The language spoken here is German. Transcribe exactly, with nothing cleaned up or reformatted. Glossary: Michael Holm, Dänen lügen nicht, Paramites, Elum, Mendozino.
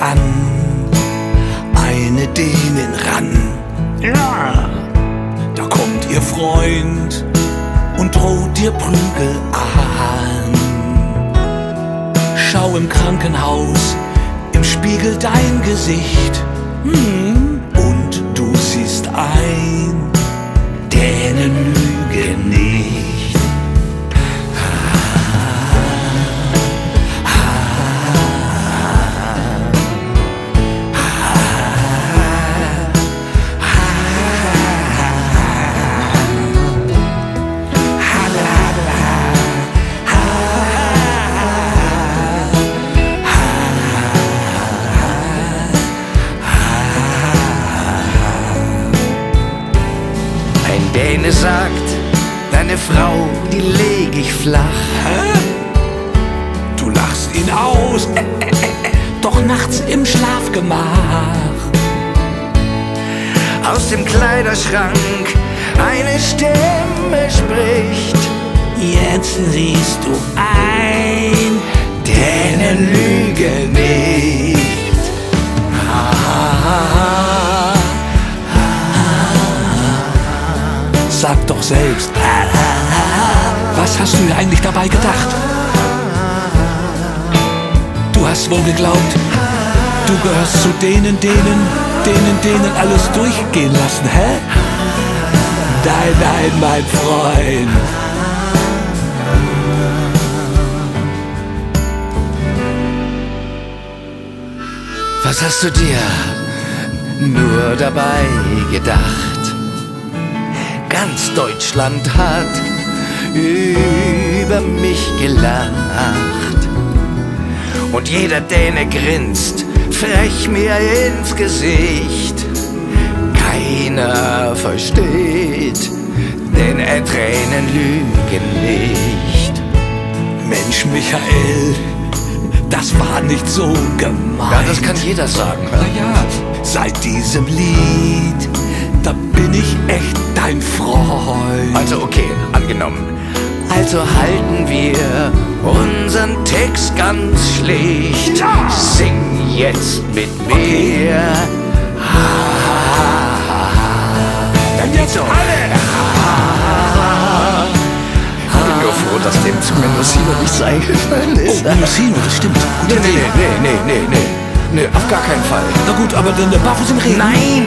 An eine Dänin ran. Ja. Da kommt ihr Freund und droht dir Prügel an. Schau im Krankenhaus im Spiegel dein Gesicht, hm. Und du siehst ein, Dänen lügen nicht. Däne sagt, deine Frau, die leg ich flach. Hä? Du lachst ihn aus, äh, äh, äh, doch nachts im Schlafgemach. Aus dem Kleiderschrank eine Stimme spricht. Jetzt siehst du ein, Däne lügen nicht. Ha, ha, ha. Sag doch selbst, was hast du dir eigentlich dabei gedacht? Du hast wohl geglaubt, du gehörst zu denen, denen, denen, denen alles durchgehen lassen, hä? Nein, nein, mein Freund. Was hast du dir nur dabei gedacht? Ganz Deutschland hat über mich gelacht. Und jeder Däne grinst frech mir ins Gesicht. Keiner versteht, denn Tränen lügen nicht. Mensch, Michael, das war nicht so gemeint. Ja, das kann jeder sagen. Na ja, seit diesem Lied, da bin ich echt dein Freund. Also okay, angenommen. Also halten wir unseren Text ganz schlicht. Ja. Sing jetzt mit okay. mir. Ha, ha, ha, ha. Dann geht's doch. Ich bin nur froh, dass dem zu Mendozino nichts eingefallen ist. Oh, Mendozino, das stimmt. Nee, nee, nee, nee, nee, nee, nee, auf gar keinen Fall. Na gut, aber dann der Barfuß im Regen. Nein!